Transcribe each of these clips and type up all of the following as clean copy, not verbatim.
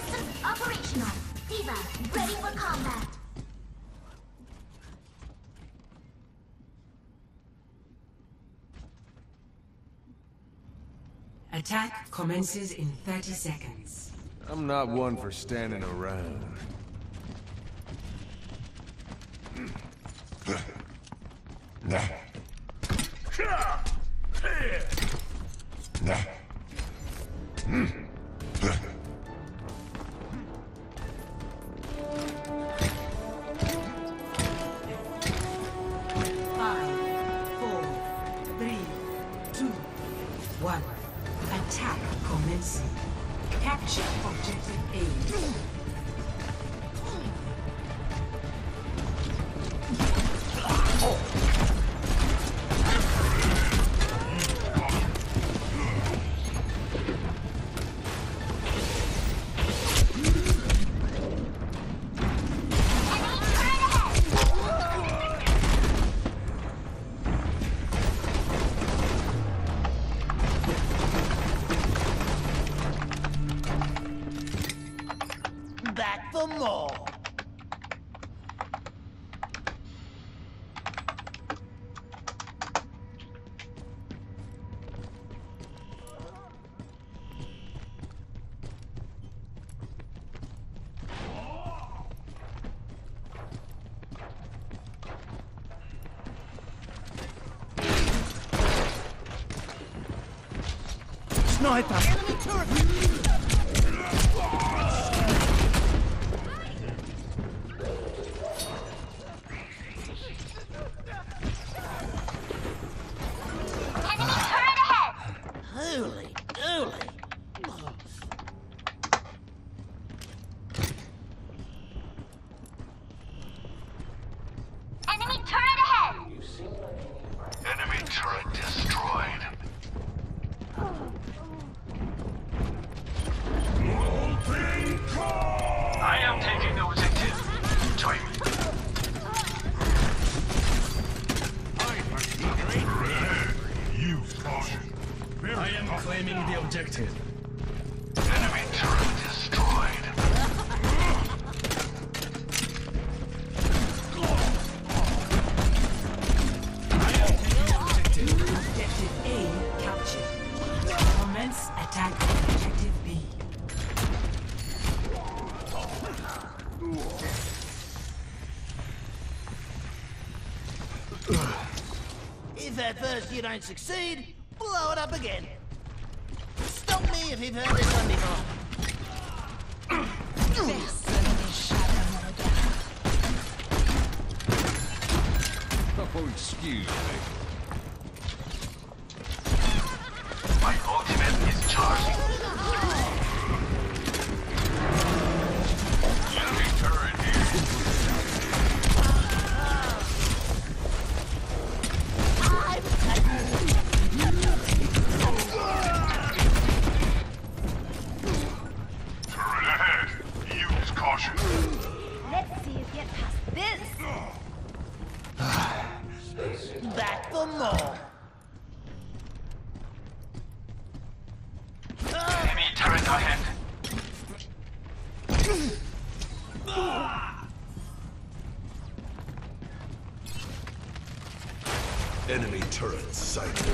Systems operational. D.Va, ready for combat. Attack commences in 30 seconds. I'm not one for standing around. Enemy turret! If at first you don't succeed, blow it up again. Stop me if you've heard this one before. Oh, excuse me. My ultimate is charging. Enemy turret here. Enemy turret sighted.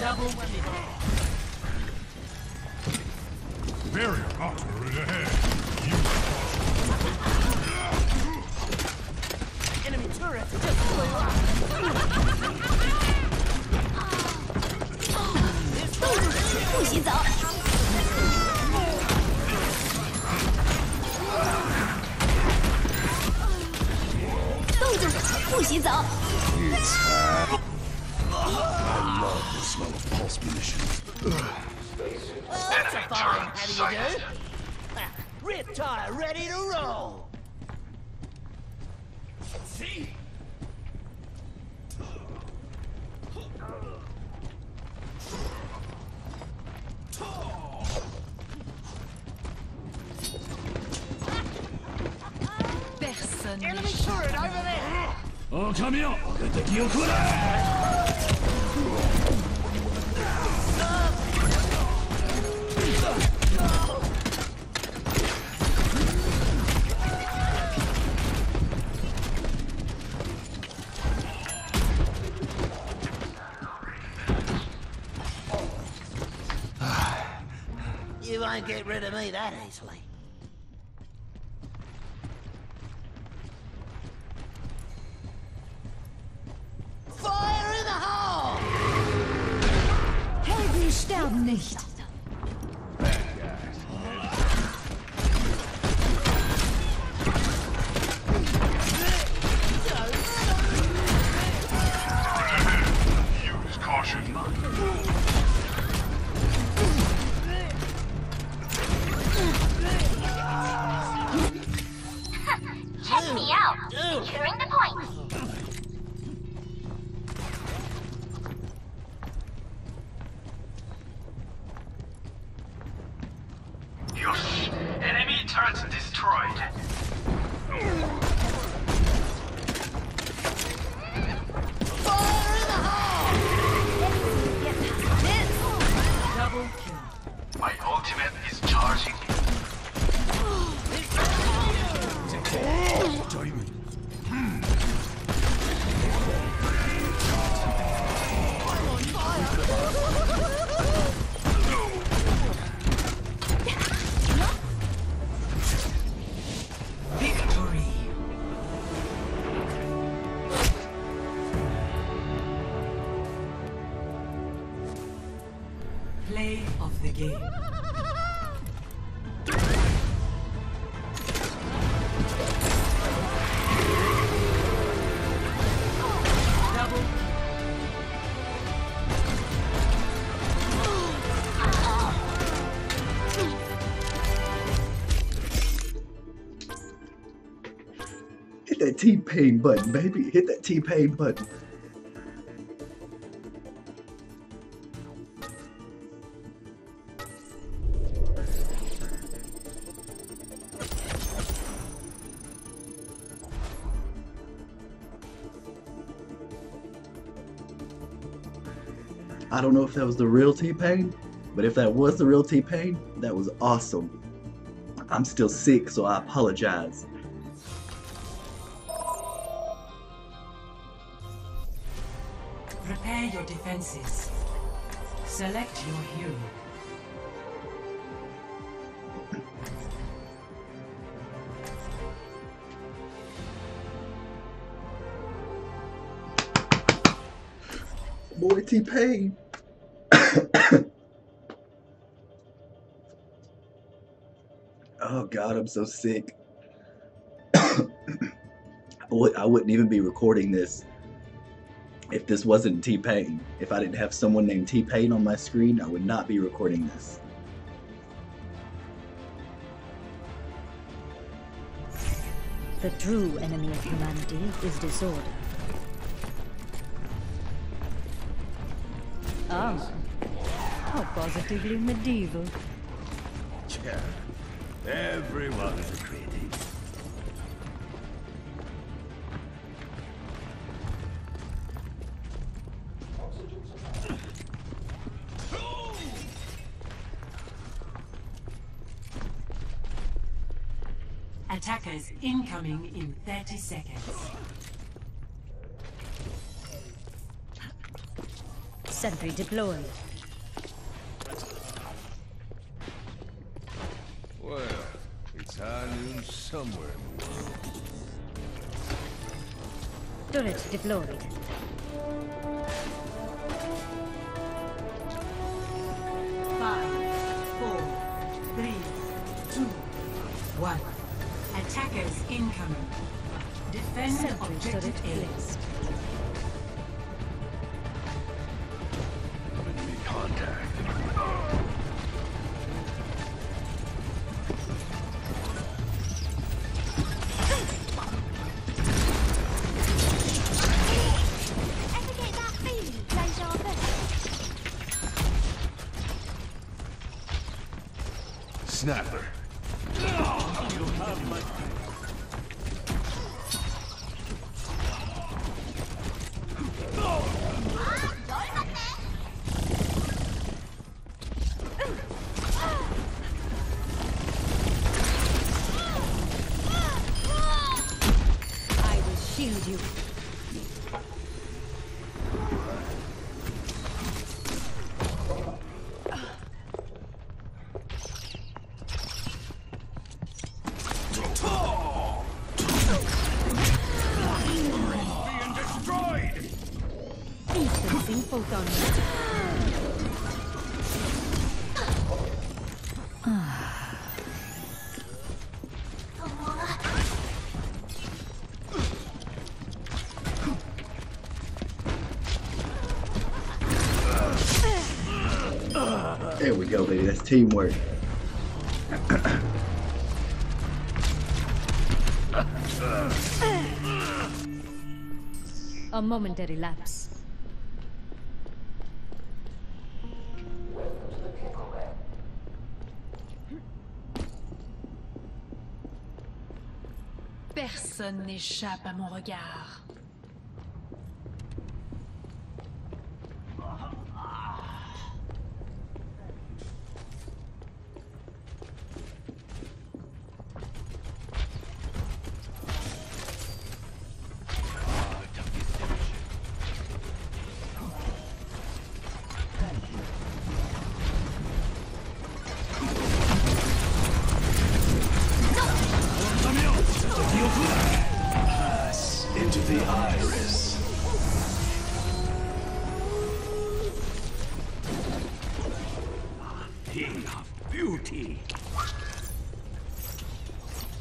Double weapon. Barrier upward ahead. Enemy turret just blew up. This is up. I love the smell of pulse munitions. That's a fine. How do you do? Riptide ready to roll. See? Enemy turret over there. Oh, come here! Let the guillotine! won't get rid of me that easily. Fire in the hole! Helden sterben nicht. Play of the game. Hit that T-Pain button, baby. Hit that T-Pain button. I don't know if that was the real T-Pain, but if that was the real T-Pain, that was awesome. I'm still sick, so I apologize. Prepare your defenses. Select your hero. Boy, T-Pain. Oh God, I'm so sick. I wouldn't even be recording this if this wasn't T-Pain. If I didn't have someone named T-Pain on my screen, I would not be recording this. The true enemy of humanity is disorder. Ah, how positively medieval. Yeah. Everyone is a critic. Attackers incoming in 30 seconds. Sentry deployed. Well, it's high noon somewhere in the world. Turret deployed. Five, 4, 3, 2, 1. Attackers incoming. Defend objective A. Snapper. You have my I will shield you. One photon. There we go, baby. That's teamwork. A momentary lapse. Personne n'échappe à mon regard.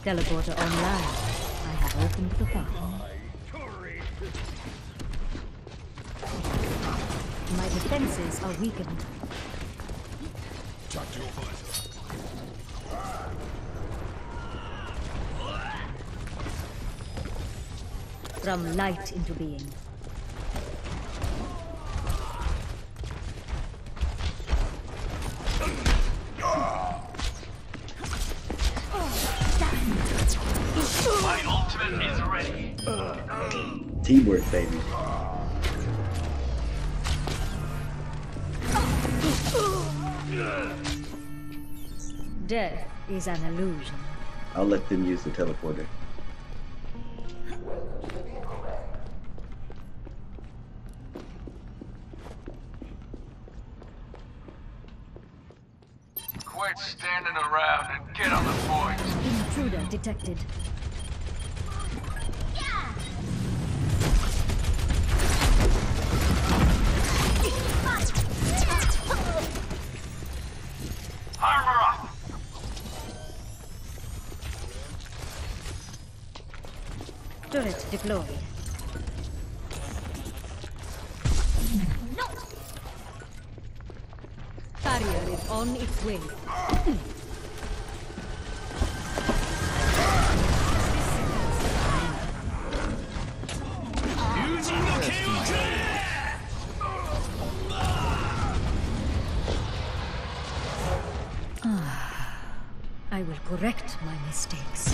Teleporter online. I have opened the fire. My defenses are weakened. From light into being. Teamwork, baby. Death is an illusion. I'll let them use the teleporter. Quit standing around and get on the point. Intruder detected. Turret deployed. No. Barrier is on its way. I will correct my mistakes.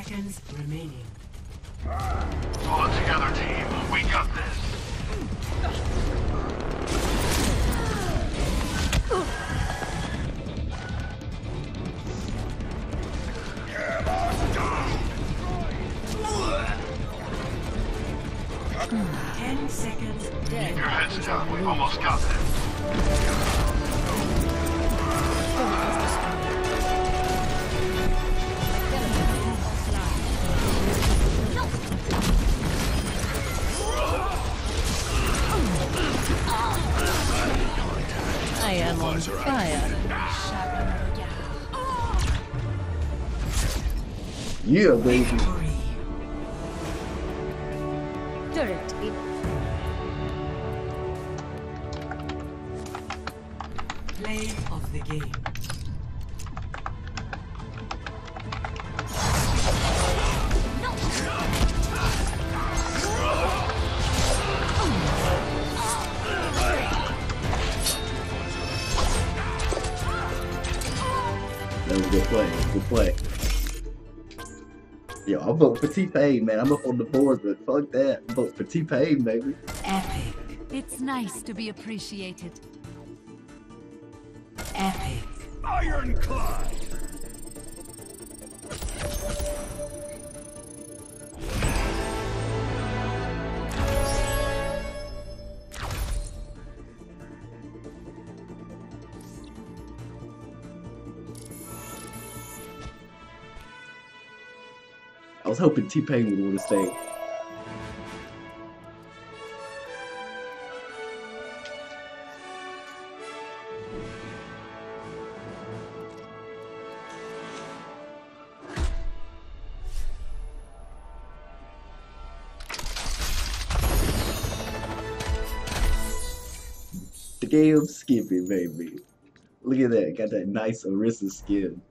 Seconds remaining. Pull it together, team. We got this. Ten seconds. Keep your heads down. We've almost got this. Yeah, baby. Turret it. Play of the game. That was a good play. Good play. Yo, I vote for T-Pain, man. I'm up on the board, but fuck that. I vote for T-Pain, baby. Epic. It's nice to be appreciated. Epic. Ironclad. was hoping T-Pain would want to stay. Game skipping, baby. Look at that. Got that nice Orisa skin.